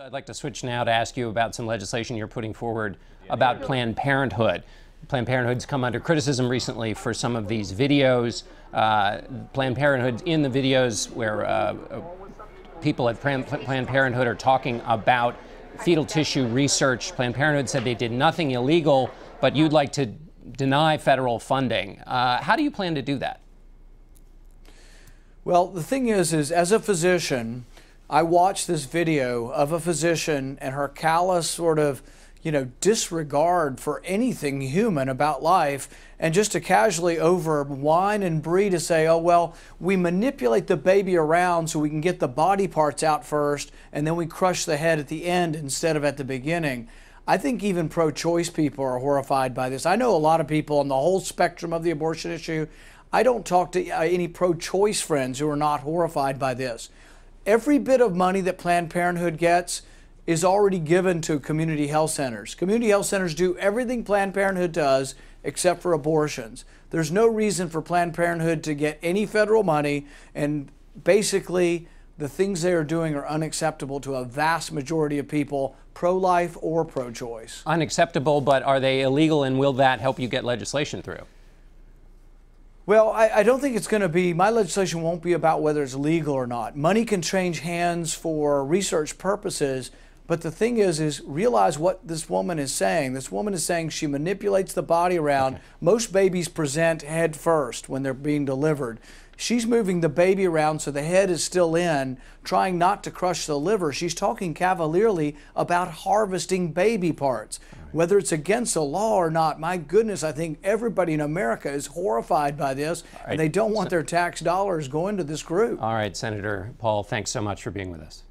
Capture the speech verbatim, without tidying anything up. So I'd like to switch now to ask you about some legislation you're putting forward about Planned Parenthood. Planned Parenthood's come under criticism recently for some of these videos. Uh, Planned Parenthood, in the videos where uh, people at Planned Parenthood are talking about fetal tissue research, Planned Parenthood said they did nothing illegal, but you'd like to deny federal funding. Uh, how do you plan to do that? Well, the thing is, is as a physician, I watched this video of a physician and her callous sort of, you know, disregard for anything human about life, and just to casually over whine and brie to say, oh, well, we manipulate the baby around so we can get the body parts out first, and then we crush the head at the end instead of at the beginning. I think even pro-choice people are horrified by this. I know a lot of people on the whole spectrum of the abortion issue. I don't talk to any pro-choice friends who are not horrified by this. Every bit of money that Planned Parenthood gets is already given to community health centers. Community health centers do everything Planned Parenthood does except for abortions. There's no reason for Planned Parenthood to get any federal money, and basically the things they are doing are unacceptable to a vast majority of people, pro-life or pro-choice. Unacceptable, but are they illegal, and will that help you get legislation through? Well, I, I don't think it's going to be, my legislation won't be about whether it's legal or not. Money can change hands for research purposes, but the thing is, is realize what this woman is saying. This woman is saying she manipulates the body around. Okay. Most babies present head first when they're being delivered. She's moving the baby around so the head is still in, trying not to crush the liver. She's talking cavalierly about harvesting baby parts. Right. Whether it's against the law or not, my goodness, I think everybody in America is horrified by this. Right. And they don't want their tax dollars going to this group. All right, Senator Paul, thanks so much for being with us.